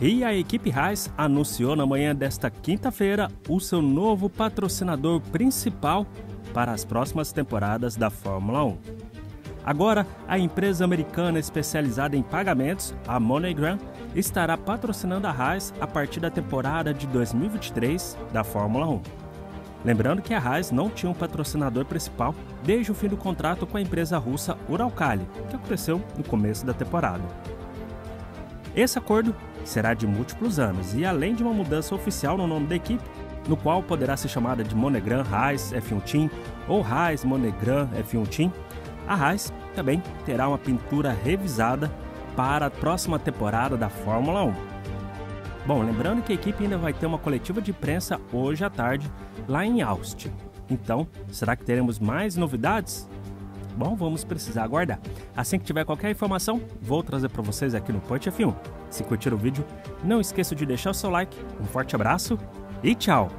E a equipe Haas anunciou na manhã desta quinta-feira o seu novo patrocinador principal para as próximas temporadas da Fórmula 1. Agora, a empresa americana especializada em pagamentos, a MoneyGram, estará patrocinando a Haas a partir da temporada de 2023 da Fórmula 1. Lembrando que a Haas não tinha um patrocinador principal desde o fim do contrato com a empresa russa Uralcali, que aconteceu no começo da temporada. Esse acordo será de múltiplos anos e além de uma mudança oficial no nome da equipe, no qual poderá ser chamada de MoneyGram Haas F1 Team ou Haas MoneyGram F1 Team, a Haas também terá uma pintura revisada para a próxima temporada da Fórmula 1. Bom, lembrando que a equipe ainda vai ter uma coletiva de imprensa hoje à tarde lá em Austin. Então, será que teremos mais novidades? Bom, vamos precisar aguardar. Assim que tiver qualquer informação, vou trazer para vocês aqui no Point F1. Se curtir o vídeo, não esqueça de deixar o seu like. Um forte abraço e tchau!